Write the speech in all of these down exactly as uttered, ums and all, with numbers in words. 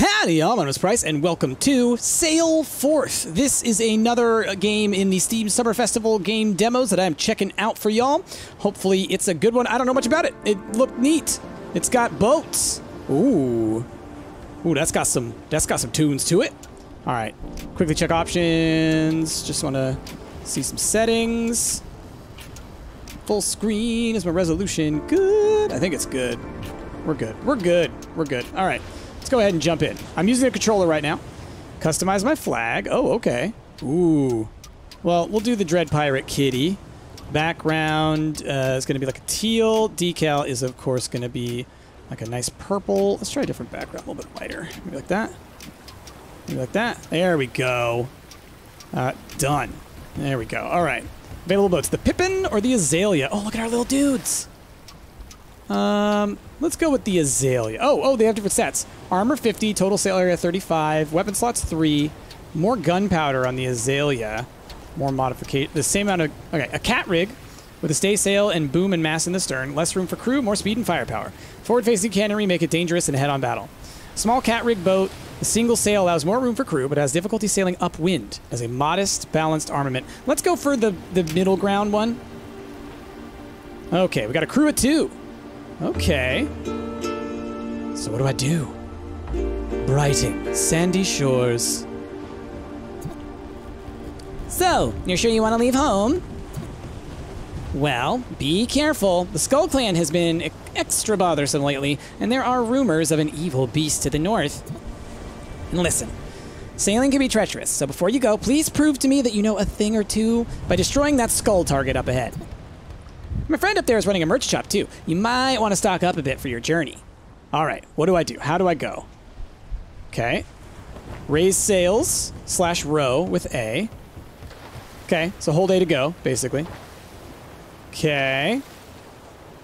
Howdy, y'all. My name is Price, and welcome to Sail Forth. This is another game in the Steam Summer Festival game demos that I'm checking out for y'all. Hopefully, it's a good one. I don't know much about it. It looked neat. It's got boats. Ooh, ooh, that's got some. That's got some tunes to it. All right, quickly check options. Just want to see some settings. Full screen is my resolution. Good. I think it's good. We're good. We're good. We're good. All right. Let's go ahead and jump in. I'm using a controller right now. Customize my flag. Oh, okay. Ooh. Well, we'll do the Dread Pirate Kitty. Background uh, is going to be like a teal. Decal is, of course, going to be like a nice purple. Let's try a different background, a little bit lighter. Maybe like that. Maybe like that. There we go. Uh, done. There we go. All right. Available boats. The Pippin or the Azalea? Oh, look at our little dudes. Um, let's go with the Azalea. Oh, oh, they have different stats. Armor fifty, total sail area thirty-five, weapon slots three, more gunpowder on the Azalea, more modification, the same amount of, okay, a cat rig with a stay sail and boom and mast in the stern, less room for crew, more speed and firepower. Forward-facing cannonry make it dangerous and head-on battle. Small cat rig boat, a single sail allows more room for crew, but has difficulty sailing upwind as a modest, balanced armament. Let's go for the, the middle ground one. Okay, we got a crew of two. Okay. So what do I do? Brighting, sandy shores. So, you're sure you want to leave home? Well, be careful. The Skull Clan has been extra bothersome lately, and there are rumors of an evil beast to the north. And listen, sailing can be treacherous, so before you go, please prove to me that you know a thing or two by destroying that skull target up ahead. My friend up there is running a merch shop, too. You might want to stock up a bit for your journey. All right, what do I do? How do I go? Okay. Raise sails slash row with A. Okay, so whole day to go, basically. Okay.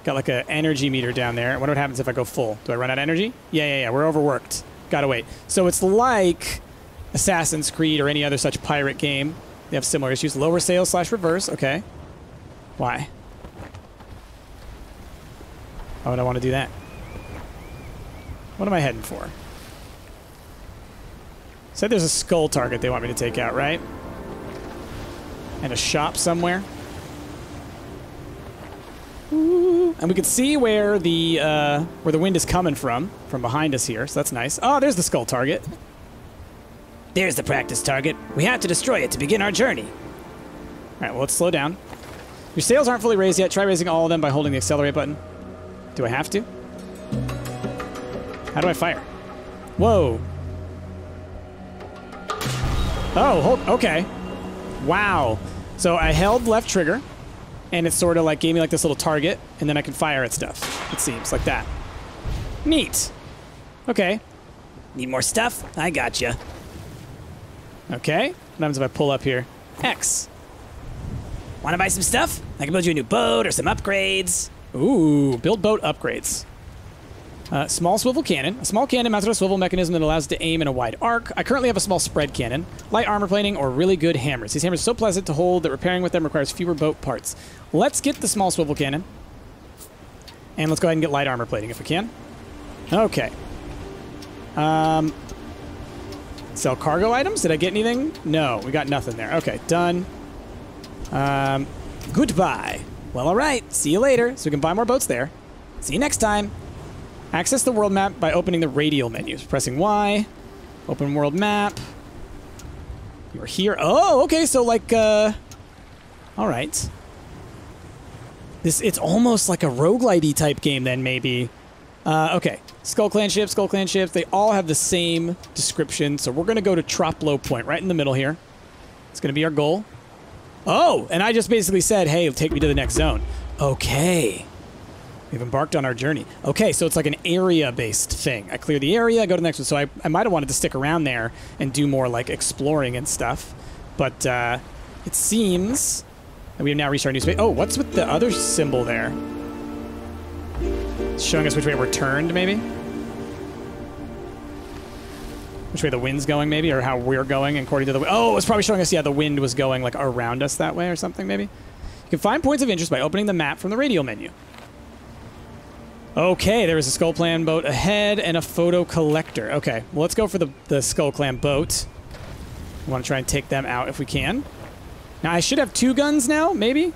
Got like an energy meter down there. I wonder what happens if I go full. Do I run out of energy? Yeah, yeah, yeah, we're overworked. Gotta wait. So it's like Assassin's Creed or any other such pirate game. They have similar issues. Lower sails slash reverse, okay. Why? Why would I want to do that? What am I heading for? Said there's a skull target they want me to take out, right? And a shop somewhere. Ooh. And we can see where the uh, where the wind is coming from, from behind us here, so that's nice. Oh, there's the skull target. There's the practice target. We have to destroy it to begin our journey. All right, well, let's slow down. Your sails aren't fully raised yet. Try raising all of them by holding the accelerate button. Do I have to? How do I fire? Whoa. Oh, hold, okay. Wow. So I held left trigger, and it sort of like gave me like this little target, and then I can fire at stuff, it seems, like that. Neat. Okay. Need more stuff? I gotcha. Okay. What happens if I pull up here? X. Wanna buy some stuff? I can build you a new boat or some upgrades. Ooh, build boat upgrades. Uh, small swivel cannon. A small cannon mounted on a swivel mechanism that allows it to aim in a wide arc. I currently have a small spread cannon. Light armor plating or really good hammers. These hammers are so pleasant to hold that repairing with them requires fewer boat parts. Let's get the small swivel cannon. And let's go ahead and get light armor plating if we can. Okay. Um, sell cargo items? Did I get anything? No, we got nothing there. Okay, done. Um, goodbye. Well, all right, see you later. So we can buy more boats there. See you next time. Access the world map by opening the radial menus. Pressing Y, open world map. You're here. Oh, okay, so like, uh, all right. This, it's almost like a roguelite-y type game then, maybe. Uh, okay, Skull Clan ships, Skull Clan ships, they all have the same description. So we're gonna go to Troplo Point, right in the middle here. It's gonna be our goal. Oh, and I just basically said, hey, take me to the next zone. Okay. We've embarked on our journey. Okay, so it's like an area-based thing. I clear the area, I go to the next one. So I, I might have wanted to stick around there and do more like exploring and stuff. But uh, it seems that we have now reached our new space. Oh, what's with the other symbol there? It's showing us which way we're turned, maybe? Which way the wind's going, maybe, or how we're going according to the wind. Oh, it's probably showing us, yeah, the wind was going like around us that way or something, maybe. You can find points of interest by opening the map from the radial menu. Okay, there is a Skull Clan boat ahead and a photo collector. Okay, well, let's go for the, the Skull Clan boat. We want to try and take them out if we can. Now, I should have two guns now, maybe?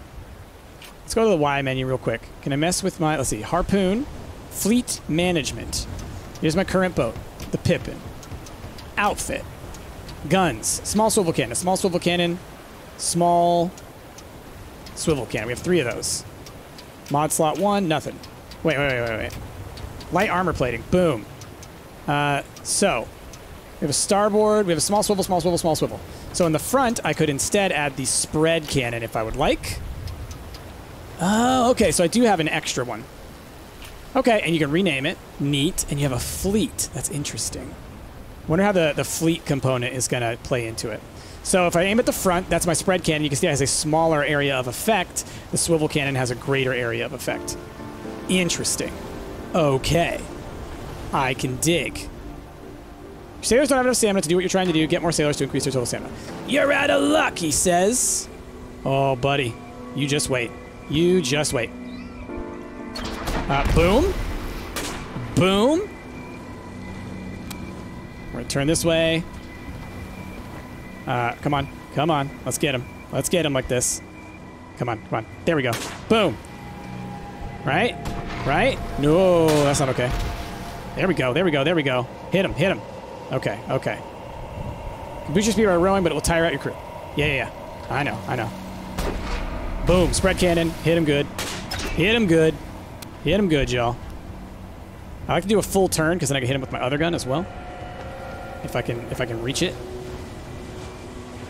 Let's go to the Y menu real quick. Can I mess with my, let's see, Harpoon, Fleet Management. Here's my current boat, the Pippin. Outfit, guns, small swivel cannon, small swivel cannon, small swivel cannon. We have three of those. Mod slot one, nothing. Wait, wait, wait, wait, wait. Light armor plating. Boom. Uh, so, we have a starboard. We have a small swivel, small swivel, small swivel. So in the front, I could instead add the spread cannon if I would like. Oh, okay. So I do have an extra one. Okay, and you can rename it. Neat. And you have a fleet. That's interesting. Wonder how the, the fleet component is going to play into it. So if I aim at the front, that's my spread cannon. You can see it has a smaller area of effect. The swivel cannon has a greater area of effect. Interesting. Okay. I can dig. Your sailors don't have enough stamina to do what you're trying to do. Get more sailors to increase their total stamina. You're out of luck, he says. Oh, buddy. You just wait. You just wait. Uh, boom. Boom. We're going to turn this way. Uh, come on. Come on. Let's get him. Let's get him like this. Come on. Come on. There we go. Boom. Right? Right? No, that's not okay. There we go. There we go. There we go. Hit him. Hit him. Okay. Okay. Boost your speed by rowing, but it will tire out your crew. Yeah, yeah, yeah. I know. I know. Boom. Spread cannon. Hit him good. Hit him good. Hit him good, y'all. I like to do a full turn because then I can hit him with my other gun as well. If I can, if I can reach it.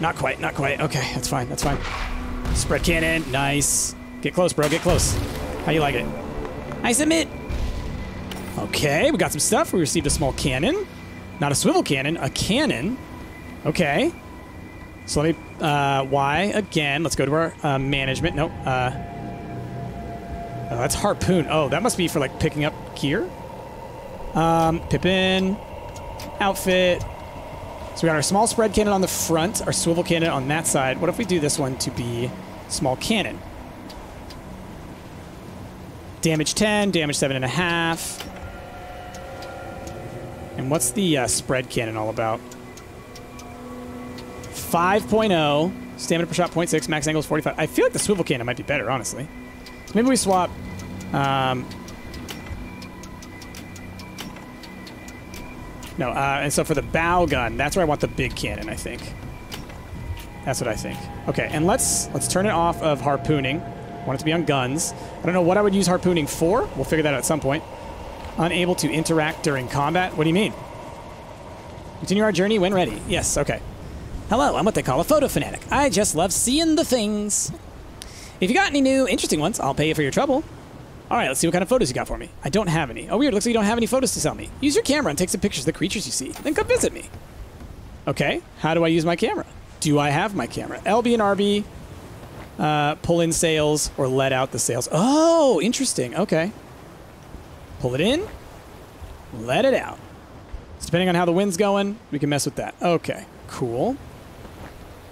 Not quite. Not quite. Okay. That's fine. That's fine. Spread cannon. Nice. Get close, bro. Get close. How you like it? I submit. Okay, we got some stuff. We received a small cannon. Not a swivel cannon, a cannon. Okay. So let me, uh, Y again. Let's go to our uh, management. Nope. Uh, oh, that's harpoon. Oh, that must be for like picking up gear. Um, Pippin, outfit. So we got our small spread cannon on the front, our swivel cannon on that side. What if we do this one to be small cannon? Damage ten, damage seven and a half. And what's the uh, spread cannon all about? five point oh, stamina per shot zero point six, max angle is forty-five. I feel like the swivel cannon might be better, honestly. So maybe we swap. Um, no, uh, and so for the bow gun, that's where I want the big cannon, I think. That's what I think. Okay, and let's let's turn it off of harpooning. Want it to be on guns. I don't know what I would use harpooning for. We'll figure that out at some point. Unable to interact during combat. What do you mean? Continue our journey when ready. Yes, okay. Hello, I'm what they call a photo fanatic. I just love seeing the things. If you got any new interesting ones, I'll pay you for your trouble. All right, let's see what kind of photos you got for me. I don't have any. Oh, weird. Looks like you don't have any photos to sell me. Use your camera and take some pictures of the creatures you see. Then come visit me. Okay, how do I use my camera? Do I have my camera? L B and R B... Uh, pull in sails or let out the sails. Oh, interesting. Okay. Pull it in. Let it out. So depending on how the wind's going, we can mess with that. Okay. Cool.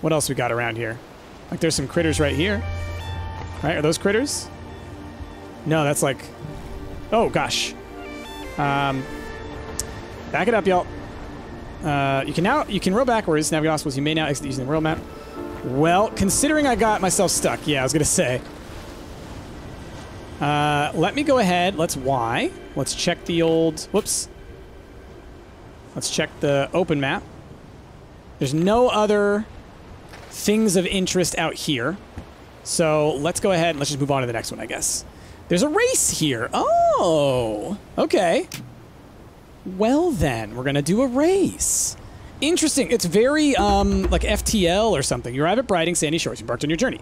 What else we got around here? Like there's some critters right here. Right? Are those critters? No, that's like... Oh, gosh. Um, back it up, y'all. Uh, you can now... You can row backwards. Navigate obstacles. You may now exit using the world map. Well, considering I got myself stuck. Yeah, I was going to say. Uh, let me go ahead. Let's Y. Let's check the old... Whoops. Let's check the open map. There's no other things of interest out here. So let's go ahead and let's just move on to the next one, I guess. There's a race here. Oh, okay. Well, then, we're going to do a race. Interesting. It's very, um, like F T L or something. You arrive at Briding, Sandy Shores. You embarked on your journey.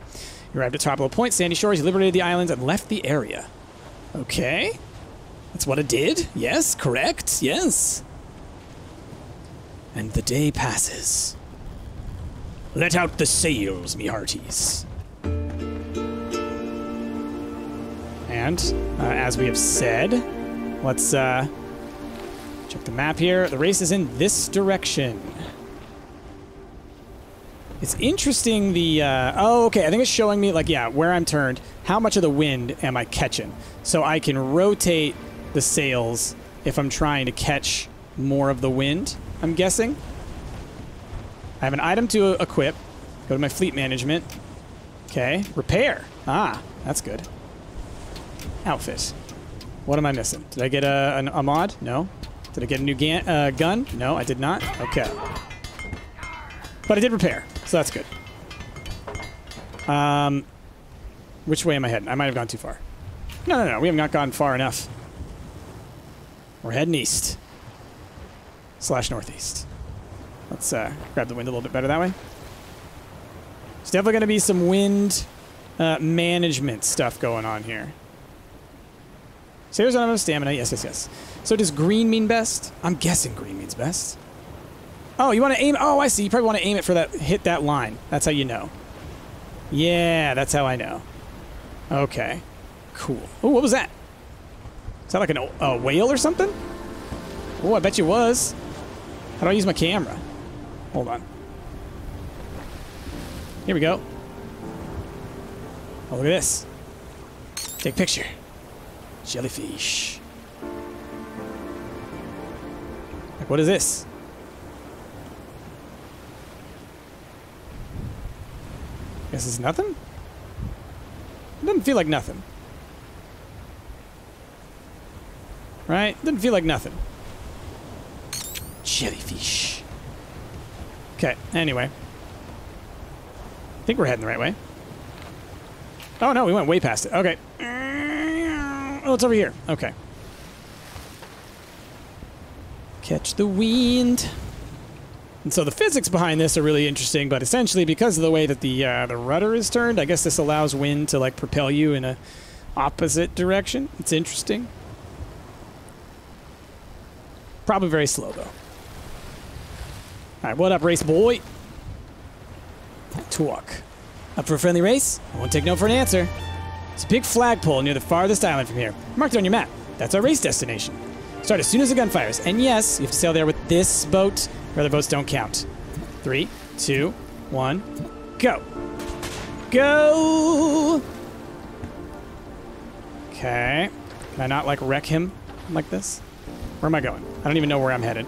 You arrived at Topolo Point, Sandy Shores. You liberated the islands and left the area. Okay. That's what it did. Yes, correct. Yes. And the day passes. Let out the sails, me hearties. And, uh, as we have said, let's, uh... check the map here. The race is in this direction. It's interesting the... Uh, oh, okay. I think it's showing me, like, yeah, where I'm turned. How much of the wind am I catching? So I can rotate the sails if I'm trying to catch more of the wind, I'm guessing. I have an item to equip. Go to my fleet management. Okay, repair. Ah, that's good. Outfit. What am I missing? Did I get a, an, a mod? No. Did I get a new ga uh, gun? No, I did not. Okay. But I did repair, so that's good. Um, which way am I heading? I might have gone too far. No, no, no, we have not gone far enough. We're heading east. Slash northeast. Let's uh, grab the wind a little bit better that way. There's definitely going to be some wind uh, management stuff going on here. So here's another stamina. Yes, yes, yes. So does green mean best? I'm guessing green means best. Oh, you want to aim? Oh, I see. You probably want to aim it for that, hit that line. That's how you know. Yeah, that's how I know. Okay. Cool. Oh, what was that? Is that like an, a whale or something? Oh, I bet you was. How do I use my camera? Hold on. Here we go. Oh, look at this. Take picture. Jellyfish. Like, what is this? Guess it's nothing? It doesn't feel like nothing. Right? Doesn't feel like nothing. Jellyfish. Okay, anyway. I think we're heading the right way. Oh no, we went way past it. Okay. Oh, it's over here. Okay. Catch the wind. And so the physics behind this are really interesting, but essentially because of the way that the uh, the rudder is turned, I guess this allows wind to like propel you in a opposite direction. It's interesting. Probably very slow though. All right, what up, race boy? Talk. Up for a friendly race? I won't take no for an answer. It's a big flagpole near the farthest island from here. Marked it on your map. That's our race destination. Start as soon as the gun fires. And yes, you have to sail there with this boat. Your other boats don't count. Three, two, one, go. Go! Okay. Can I not, like, wreck him like this? Where am I going? I don't even know where I'm headed.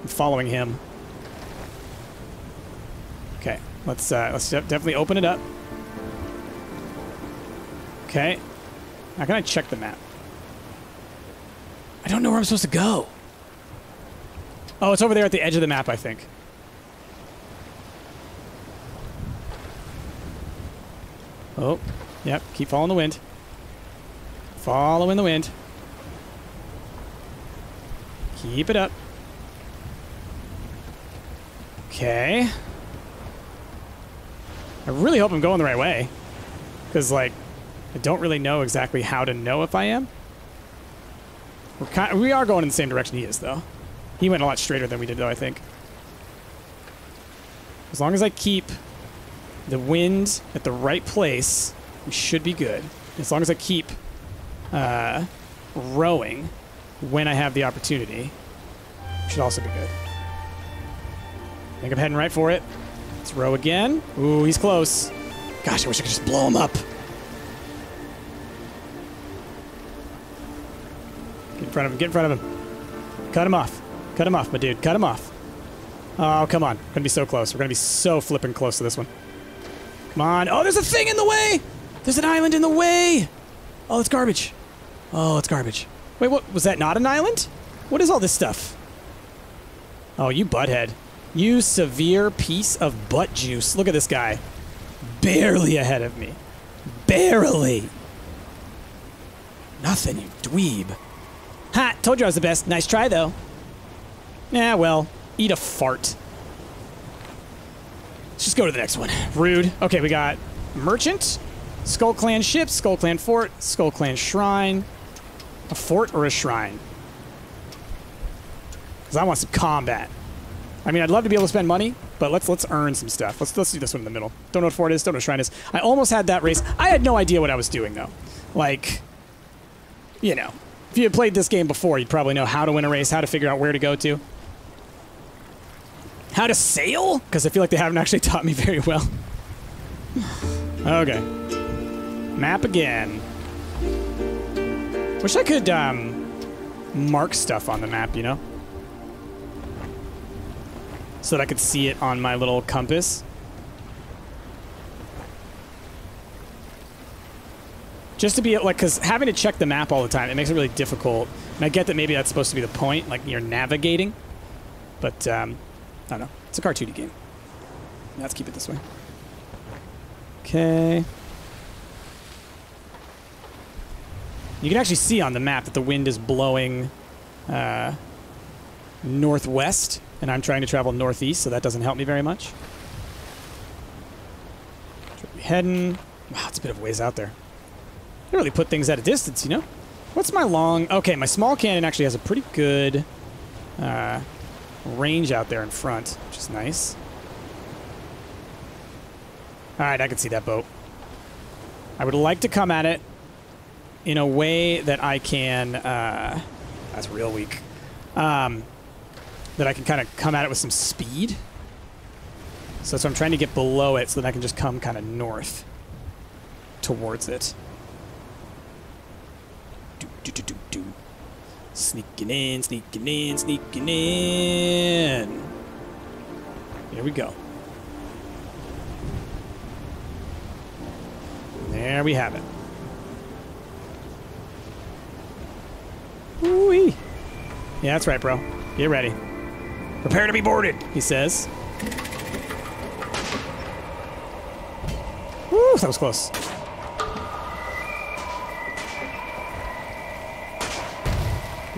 I'm following him. Okay. Let's, uh, let's definitely open it up. Okay. How can I check the map? I don't know where I'm supposed to go. Oh, it's over there at the edge of the map, I think. Oh, yep. Keep following the wind. Following the wind. Keep it up. Okay. I really hope I'm going the right way. Because, like, I don't really know exactly how to know if I am. We're kind of, we are going in the same direction he is, though. He went a lot straighter than we did, though, I think. As long as I keep the wind at the right place, we should be good. As long as I keep uh, rowing when I have the opportunity, we should also be good. I think I'm heading right for it. Let's row again. Ooh, he's close. Gosh, I wish I could just blow him up. Get in front of him. Get in front of him. Cut him off. Cut him off, my dude. Cut him off. Oh, come on. We're going to be so close. We're going to be so flipping close to this one. Come on. Oh, there's a thing in the way. There's an island in the way. Oh, it's garbage. Oh, it's garbage. Wait, what? Was that not an island? What is all this stuff? Oh, you butthead. You severe piece of butt juice. Look at this guy. Barely ahead of me. Barely. Nothing, you dweeb. Ha! Told you I was the best. Nice try, though. Yeah, well, eat a fart. Let's just go to the next one. Rude. Okay, we got merchant, Skull Clan ship, Skull Clan fort, Skull Clan shrine. A fort or a shrine? Because I want some combat. I mean, I'd love to be able to spend money, but let's let's earn some stuff. Let's let's do this one in the middle. Don't know what fort is. Don't know what shrine is. I almost had that race. I had no idea what I was doing though. Like, you know. If you had played this game before, you'd probably know how to win a race, how to figure out where to go to. How to sail? Because I feel like they haven't actually taught me very well. Okay. Map again. Wish I could, um... mark stuff on the map, you know? So that I could see it on my little compass. Just to be like, because having to check the map all the time, it makes it really difficult. And I get that maybe that's supposed to be the point, like you're navigating. But, um, I don't know. It's a cartoony game. Let's keep it this way. Okay. You can actually see on the map that the wind is blowing uh, northwest, and I'm trying to travel northeast, so that doesn't help me very much. Heading. Wow, it's a bit of a ways out there. I really put things at a distance, you know? What's my long... Okay, my small cannon actually has a pretty good uh, range out there in front, which is nice. All right, I can see that boat. I would like to come at it in a way that I can... Uh, that's real weak. Um, that I can kind of come at it with some speed. So that's what I'm trying to get below it so that I can just come kind of north towards it. Do, do, do, do. Sneaking in, sneaking in, sneaking in. Here we go. There we have it. Ooh-wee. Yeah, that's right, bro. Get ready. Prepare to be boarded, he says. Woo, that was close.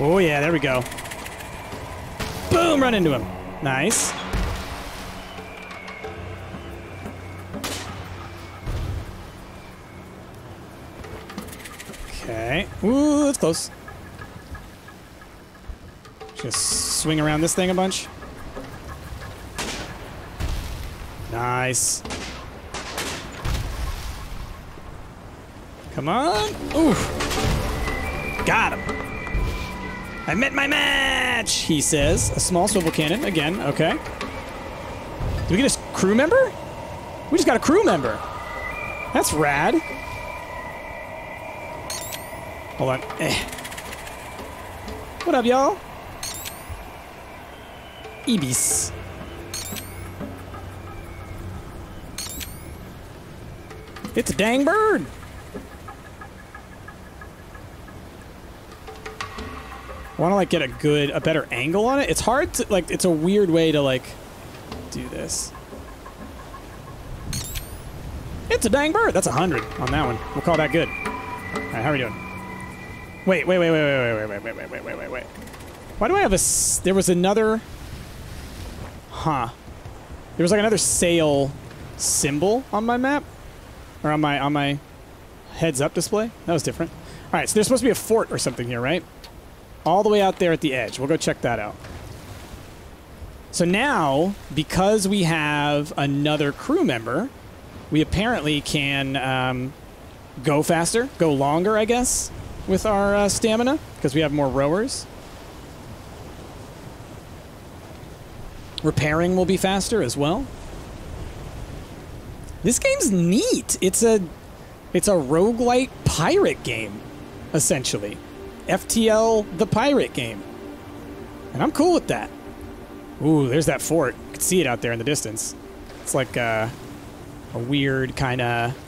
Oh, yeah, there we go. Boom, run into him. Nice. Okay. Ooh, that's close. Just swing around this thing a bunch. Nice. Come on. Ooh. Got him. I met my match, he says. A small swivel cannon, again, okay. Did we get a crew member? We just got a crew member. That's rad. Hold on. Eh. What up, y'all? Ibis. It's a dang bird. I want to like get a good, a better angle on it. It's hard to like, it's a weird way to like do this. It's a dang bird. That's a hundred on that one. We'll call that good. All right, how are we doing? Wait, wait, wait, wait, wait, wait, wait, wait, wait, wait, wait, wait, wait. Why do I have a? S there was another. Huh. There was like another sail symbol on my map, or on my on my heads up display. That was different. All right, so there's supposed to be a fort or something here, right? All the way out there at the edge. We'll go check that out. So now, because we have another crew member, we apparently can um, go faster, go longer, I guess, with our uh, stamina, because we have more rowers. Repairing will be faster as well. This game's neat. It's a, it's a roguelite pirate game, essentially. F T L, the pirate game. And I'm cool with that. Ooh, there's that fort. You can see it out there in the distance. It's like a, a weird kind of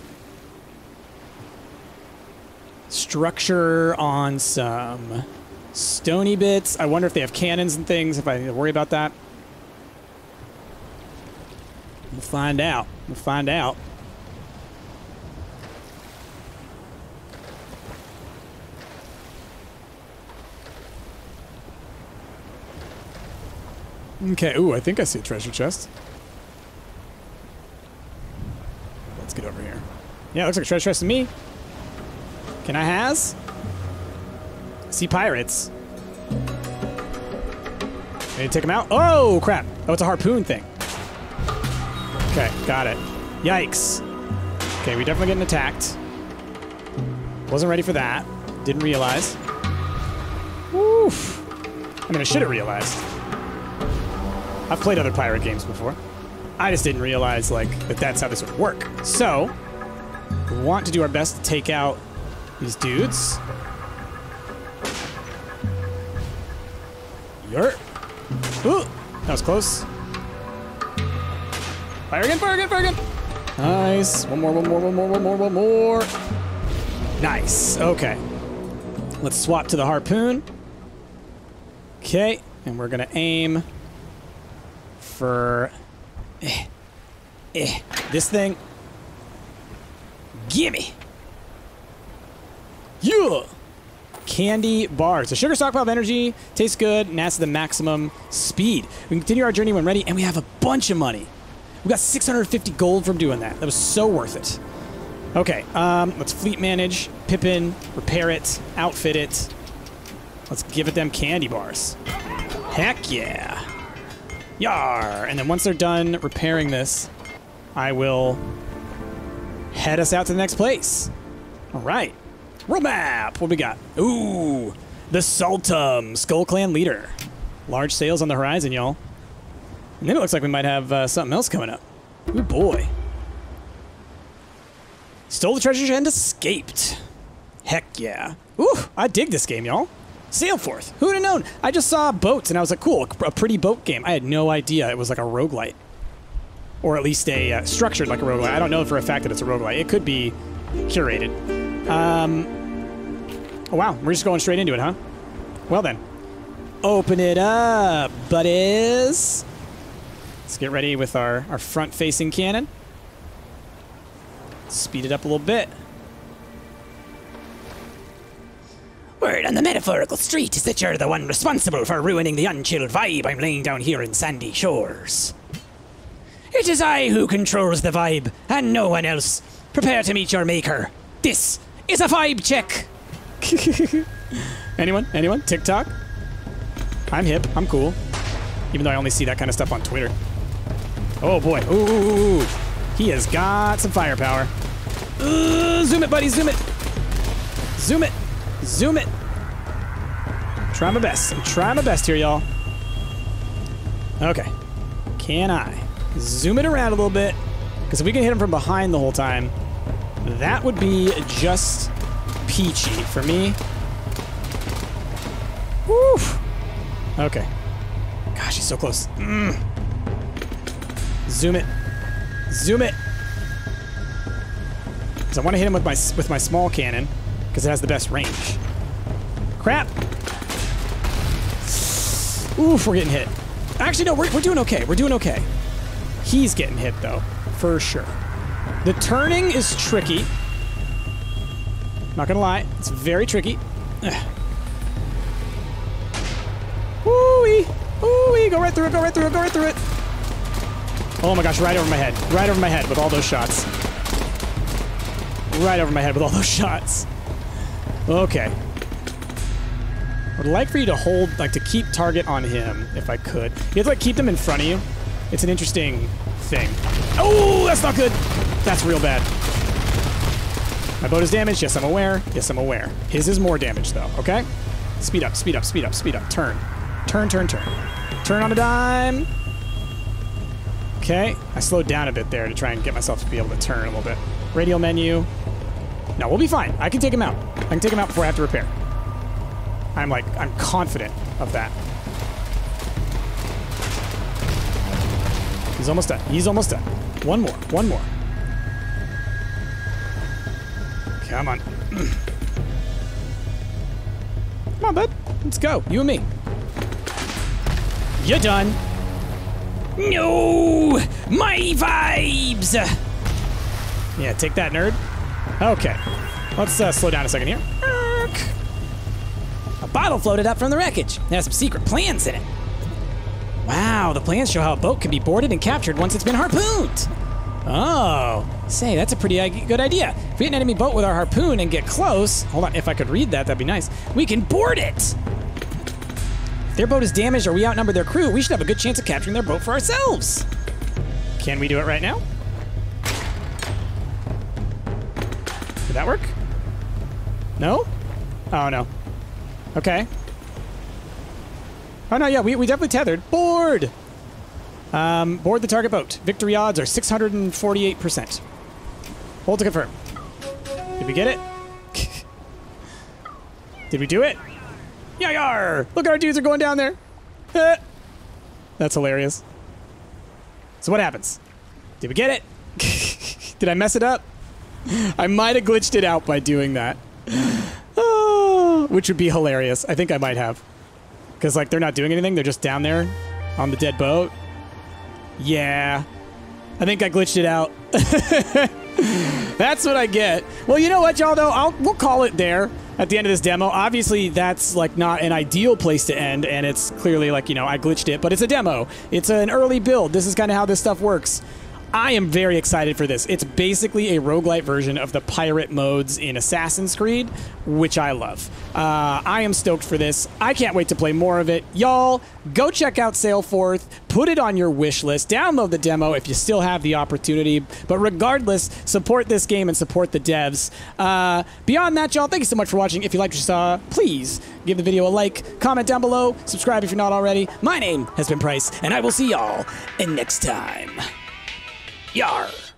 structure on some stony bits. I wonder if they have cannons and things, if I need to worry about that. We'll find out. We'll find out. Okay, ooh, I think I see a treasure chest. Let's get over here. Yeah, it looks like a treasure chest to me. Can I has? See pirates. Can you take them out? Oh, crap. Oh, it's a harpoon thing. Okay, got it. Yikes. Okay, we're definitely getting attacked. Wasn't ready for that. Didn't realize. Oof. I mean, I should have realized. I've played other pirate games before. I just didn't realize like that that's how this would work. So, we want to do our best to take out these dudes. You're... Ooh, that was close. Fire again, fire again, fire again. Nice. One more, one more, one more, one more, one more. Nice. Okay. Let's swap to the harpoon. Okay. And we're going to aim for eh, eh, this thing. Gimme. Yeah. Candy bars. The sugar stockpile of energy tastes good and adds to the maximum speed. We continue our journey when ready, and we have a bunch of money. We got six hundred fifty gold from doing that. That was so worth it. Okay, um, let's fleet manage, Pippin, repair it, outfit it. Let's give it them candy bars. Heck yeah. Yar. And then once they're done repairing this, I will head us out to the next place. All right. World map. What we got? Ooh, the Sultum, Skull Clan leader. Large sales on the horizon, y'all. And then it looks like we might have uh, something else coming up. Ooh, boy. Stole the treasures and escaped. Heck yeah. Ooh, I dig this game, y'all. Sail Forth. Who'd have known? I just saw boats and I was like, cool, a pretty boat game. I had no idea it was like a roguelite. Or at least a uh, structured like a roguelite. I don't know for a fact that it's a roguelite. It could be curated. Um, oh, wow. We're just going straight into it, huh? Well then. Open it up, buddies. Let's get ready with our, our front-facing cannon. Speed it up a little bit. Word on the metaphorical street is that you're the one responsible for ruining the unchilled vibe I'm laying down here in sandy shores. It is I who controls the vibe, and no one else. Prepare to meet your maker. This is a vibe check. Anyone? Anyone? TikTok? I'm hip. I'm cool. Even though I only see that kind of stuff on Twitter. Oh, boy. Ooh. He has got some firepower. Ooh, zoom it, buddy, zoom it. Zoom it, zoom it. Try my best, I'm trying my best here, y'all. Okay, can I zoom it around a little bit? Because if we can hit him from behind the whole time, that would be just peachy for me. Woo, okay. Gosh, he's so close. Mm. Zoom it. Zoom it. Because I want to hit him with my with my small cannon, because it has the best range. Crap. Oof, we're getting hit. Actually, no, we're, we're doing okay. We're doing okay. He's getting hit, though, for sure. The turning is tricky. Not going to lie. It's very tricky. Woo-wee. Woo-wee. Go right through it. Go right through it. Go right through it. Oh my gosh, right over my head. Right over my head with all those shots. Right over my head with all those shots. Okay. I'd like for you to hold, like to keep target on him if I could. You have to like keep them in front of you. It's an interesting thing. Oh, that's not good. That's real bad. My boat is damaged. Yes, I'm aware. Yes, I'm aware. His is more damage though, okay? Speed up, speed up, speed up, speed up. Turn. Turn, turn, turn. Turn on a dime. Okay, I slowed down a bit there to try and get myself to be able to turn a little bit. Radial menu. No, we'll be fine. I can take him out. I can take him out before I have to repair. I'm like, I'm confident of that. He's almost done. He's almost done. One more. One more. Come on. Come on, bud. Let's go. You and me. You're done. No! My vibes! Yeah, take that, nerd. Okay. Let's uh, slow down a second here. Erk. A bottle floated up from the wreckage. It has some secret plans in it. Wow, the plans show how a boat can be boarded and captured once it's been harpooned. Oh. Say, that's a pretty good idea. If we hit an enemy boat with our harpoon and get close... Hold on, if I could read that, that'd be nice. We can board it! If their boat is damaged or we outnumber their crew, we should have a good chance of capturing their boat for ourselves. Can we do it right now? Did that work? No? Oh, no. Okay. Oh, no, yeah, we, we definitely tethered. Board! Um, board the target boat. Victory odds are six hundred forty-eight percent. Hold to confirm. Did we get it? Did we do it? Yar! Look, our dudes are going down there. That's hilarious. So what happens? Did we get it? Did I mess it up? I might have glitched it out by doing that. Oh, which would be hilarious. I think I might have. Because, like, they're not doing anything. They're just down there on the dead boat. Yeah. I think I glitched it out. That's what I get. Well, you know what, y'all, though? I'll, we'll call it there at the end of this demo. Obviously, that's, like, not an ideal place to end, and it's clearly, like, you know, I glitched it, but it's a demo. It's an early build. This is kind of how this stuff works. I am very excited for this. It's basically a roguelite version of the pirate modes in Assassin's Creed, which I love. Uh, I am stoked for this. I can't wait to play more of it. Y'all, go check out Sail Forth. Put it on your wish list. Download the demo if you still have the opportunity. But regardless, support this game and support the devs. Uh, beyond that, y'all, thank you so much for watching. If you liked what you saw, please give the video a like, comment down below, subscribe if you're not already. My name has been Price, and I will see y'all next time. Yar!